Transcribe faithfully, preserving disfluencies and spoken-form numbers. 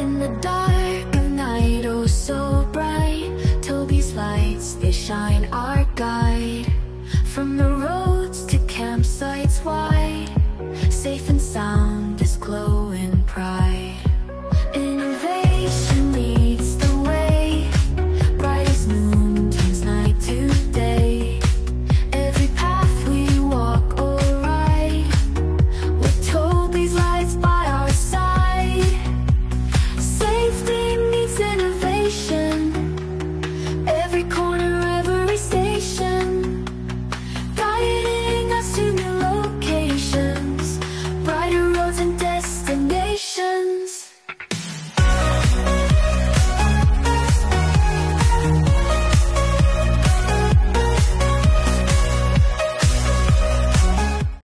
in the dark of night, oh so bright. Toby's lights, they shine our guide from the